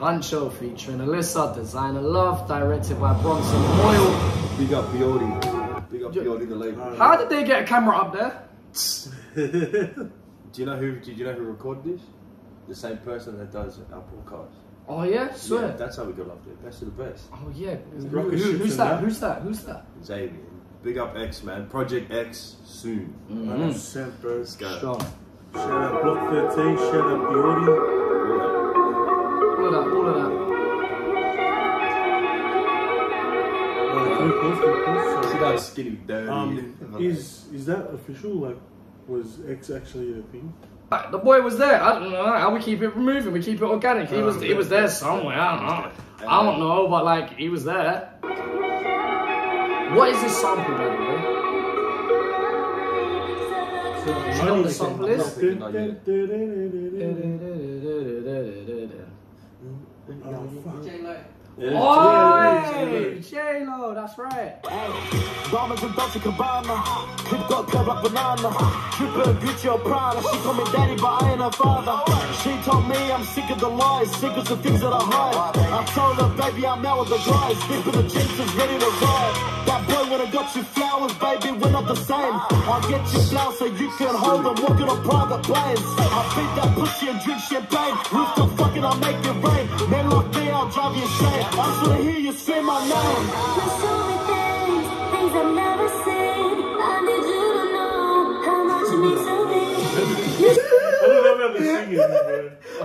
Huncho featuring Alyssa, Designer Love, directed by Bronson Boyle. We got Biordi. We got Biordi the label. How did they get a camera up there? Do you know who recorded this? The same person that does Apple Cars. Oh yeah, swear. Yeah, that's how we got up there. Best of the best. Oh yeah. Who's that? Zabian. Big up X, man. Project X soon. Mm-hmm. Shout out Block 13. Shout out Beauty. All of that. See that skinny dirty. Is that official? Like, was X actually a thing? The boy was there. I don't know how we keep it moving. We keep it organic. He was there somewhere. I don't know, but like he was there. What is this sample, by the way? Do you know what the sample is? J-Lo, that's right. Diamonds and Dolce & Gabbana. Hip got curved like banana. Tripper, Gucci or Prada. She called me daddy, but I ain't her father. She told me I'm sick of the lies, sick of the things that I hide. I told her, baby, I'm out with the guys. Stick with the gents, ready to ride. That boy when I got you flowers, baby, we're not the same. I'll get you flowers so you can hold them, walking on private planes. I beat that pussy and drink champagne. Rooftop fucking, I'll make it rain. Men like me, I'll drive you insane. I just wanna hear you say my name. There's so many things, things I've never seen. I need you to know how much you mean to me. I don't remember singing, bro.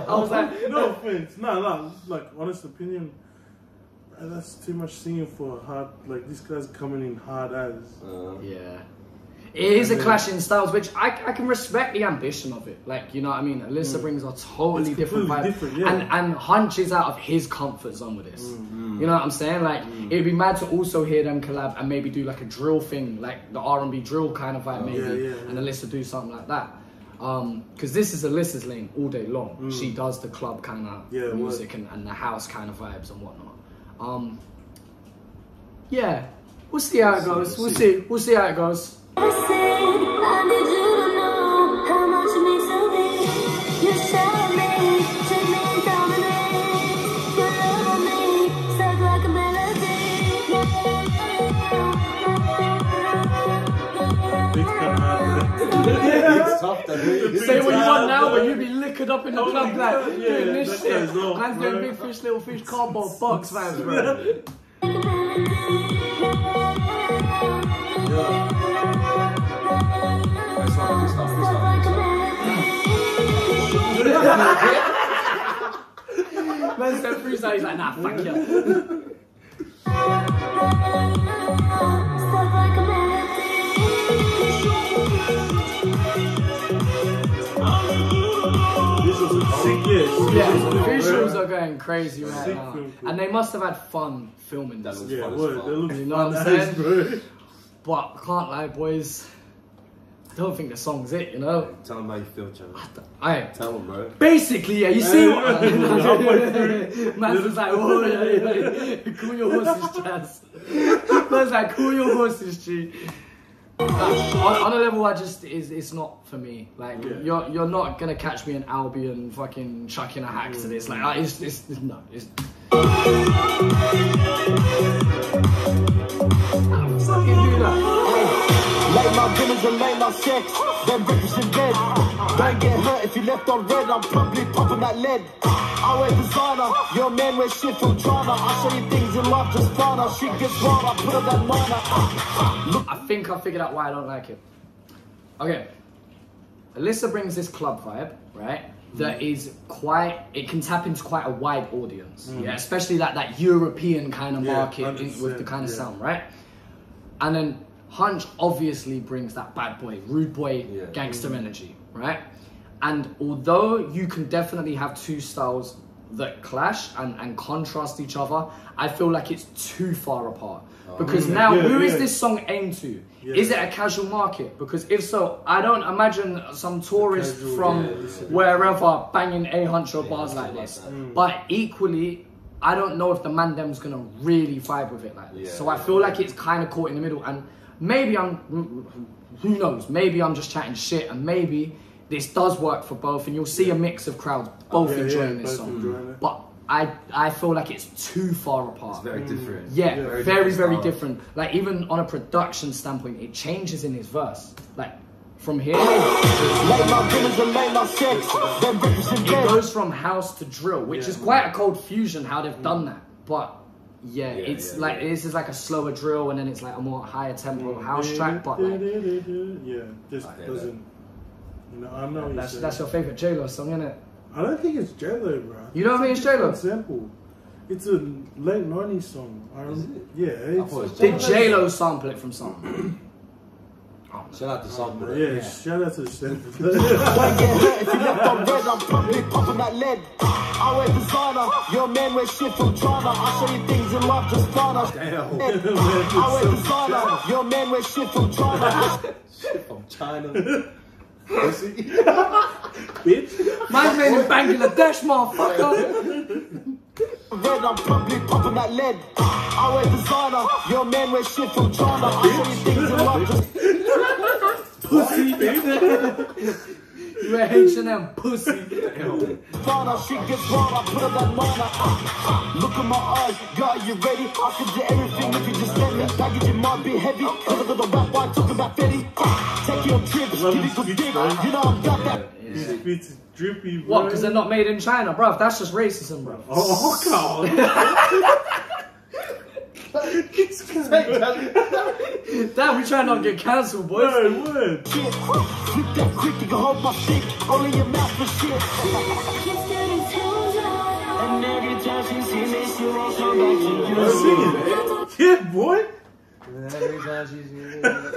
I was like, no offense, no, like honest opinion. That's too much singing for hard. Like this guy's coming in hard as. Yeah, it is a clash in styles, which I can respect the ambition of it. Like you know what I mean. Alyssa brings a totally different vibe, yeah. and Hunches out of his comfort zone with this. You know what I'm saying? Like it'd be mad to also hear them collab and maybe do like a drill thing, like the R&B drill kind of vibe, and Alyssa do something like that. Because this is Alyssa's lane all day long. She does the club kind of music and the house kind of vibes and whatnot. Yeah, we'll see how it goes. We'll see how it goes. It's tough, say what you want now, but you'd be liquored up in the club, like doing this shit. Man's doing big fish, little fish, cardboard box, man, bro. Man's doing freestyle, he's like, nah, fuck you. Yeah, the visuals are going crazy right now, and they must have had fun filming this. You know what I'm saying? But I can't lie, boys. I don't think the song's it. You know. Tell them how you feel, Charlie. Tell them, bro. Basically, yeah. You see what? Man's was like, whoa, cool your horses, Chaz. Man's like, cool your horses, G. On a level, it's not for me. Like you're not gonna catch me in Albion fucking chucking a hack to this. Like it's no. I'll fucking do that. Late night dinners and late night sex, then breakfast in bed. Don't get hurt if you left on red. I'm probably popping that lead. I wear designer, your man wears shit from China. I show you things in life just finer. She gets wrong, I put up that liner. I think I figured out why I don't like it. Okay, Alyssa brings this club vibe, right? That is quite, it can tap into quite a wide audience. Yeah, especially that European kind of market with the kind of sound, right? And then Hunch obviously brings that bad boy, rude boy, gangster energy, right? And although you can definitely have two styles that clash and contrast each other, I feel like it's too far apart. Because now, who is this song aimed to? Is it a casual market? Because if so, I don't imagine some tourist from wherever banging Ay Huncho bars like this. But equally, I don't know if the mandem's gonna really vibe with it like this. So I feel like it's kind of caught in the middle. And maybe who knows? Maybe I'm just chatting shit, and maybe this does work for both, and you'll see a mix of crowds both enjoying this song. But I feel like it's too far apart. It's very different. Yeah, very, very different. Like, even on a production standpoint, it changes in his verse. Like, from here, it goes from house to drill, which is quite a cold fusion how they've done that. But yeah, this is like a slower drill, and then it's like a more higher tempo house track. But like, this doesn't. No, I'm not. That's your favorite J-Lo song, isn't it? I don't think it's J-Lo, bro. You don't think it's J-Lo? Simple. It's a late 90s song. Did J-Lo sample it from something? Shout out to Sample. Shout out to Sample. Shit from China. Bitch. Mine's made in Bangladesh, motherfucker. Red, I'm probably popping that lead. I wear designer. Your man wears shit from China. I show you things in love. Pussy, bitch. You wear H&M, pussy. She gets wrong, I put up that liner. Look at my eyes, God, you ready? I could do everything if you just let me. Baggage, it might be heavy. Look at the rap, why talking about Fetty? Take your trips, give me some dick. You know I've got that. It's drippy, bro. What, because they're not made in China, bro? That's just racism, bro. Oh, God. Dad, we try not to get cancelled, boys. Yeah, boy.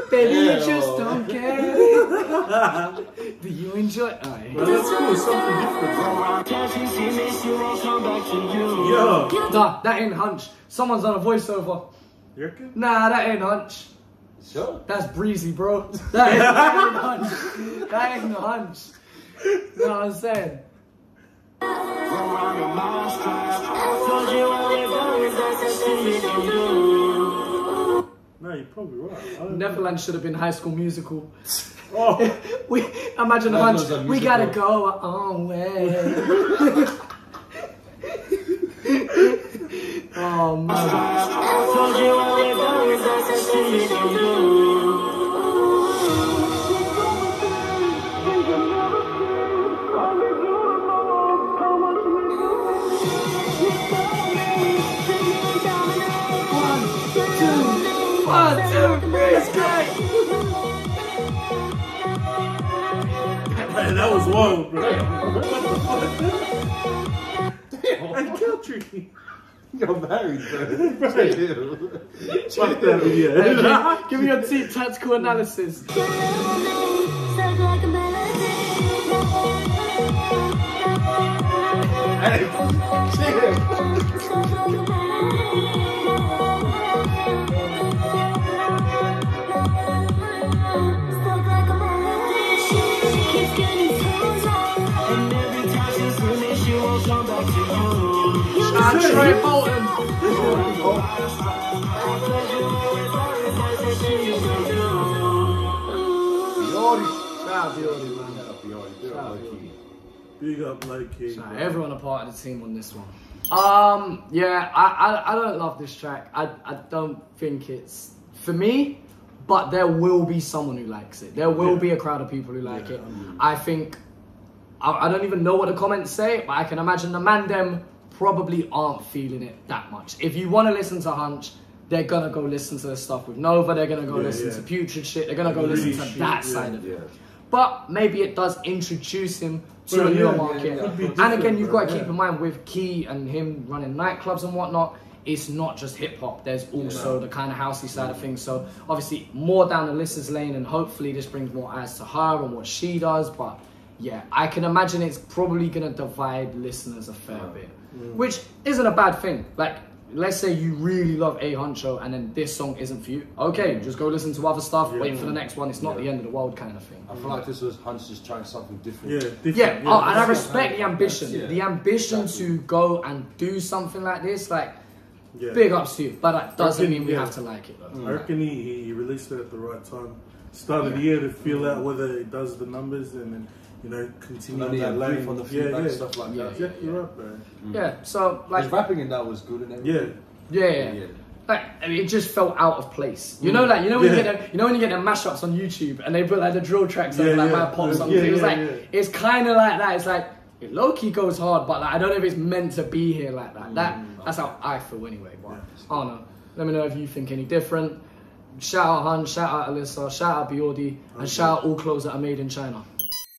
Baby, you just don't care. Do you enjoy? Well, that's cool. Something different. Yo, nah, that ain't Hunch. Someone's on a voiceover. Erkin? Nah, that ain't Hunch. Sure. That's Breezy, bro. That ain't Hunch. That ain't Hunch. You know what I'm saying? No, you're probably right. Neverland should have been High School Musical. Oh. Imagine Hunch. We gotta go our own way. Oh man. One, two, three, that was wild, bro. What the fuck? Damn. And Keltry. You're married, bro. Check that video. Okay, give me your tactical analysis. Biordi. Big up, like Key. Everyone a part of the team on this one. Yeah, I don't love this track. I don't think it's for me, but there will be someone who likes it. There will be a crowd of people who like it. I think I don't even know what the comments say, but I can imagine the man them probably aren't feeling it that much. If you want to listen to Hunch, they're going to go listen to the stuff with Nova. They're going to go listen to Putrid shit. They're going to go listen to that side of it. But maybe it does introduce him to a newer market. And again, you've got to keep in mind with Key and him running nightclubs and whatnot, it's not just hip hop. There's also the kind of housey side of things. So obviously more down Alyssa's lane, and hopefully this brings more eyes to her and what she does. But yeah, I can imagine it's probably going to divide listeners a fair bit, which isn't a bad thing. Like, let's say you really love Ay Huncho and then this song isn't for you. Okay, just go listen to other stuff, wait for the next one. It's not the end of the world kind of thing. I feel like this was Hunch just trying something different. Oh, and I respect the ambition. The ambition to go and do something like this, like, big ups to you. But that doesn't mean we have to like it, though. I reckon he released it at the right time. Start of the year to feel out whether it does the numbers, and then you know, continue on that line on the feedback and stuff like that. Yeah, you're right, bro. Yeah, so like the rapping in that was good and everything. Yeah. Like, I mean, it just felt out of place. You know, like you know when you get the mashups on YouTube and they put like the drill tracks up, like my pop songs. It was like it's kind of like that. It's like it low key goes hard, but like, I don't know if it's meant to be here like that. That's how I feel anyway. But I don't know. Let me know if you think any different. Shout out Han, shout out Alyssa, shout out Biordi, and shout out all clothes that are made in China.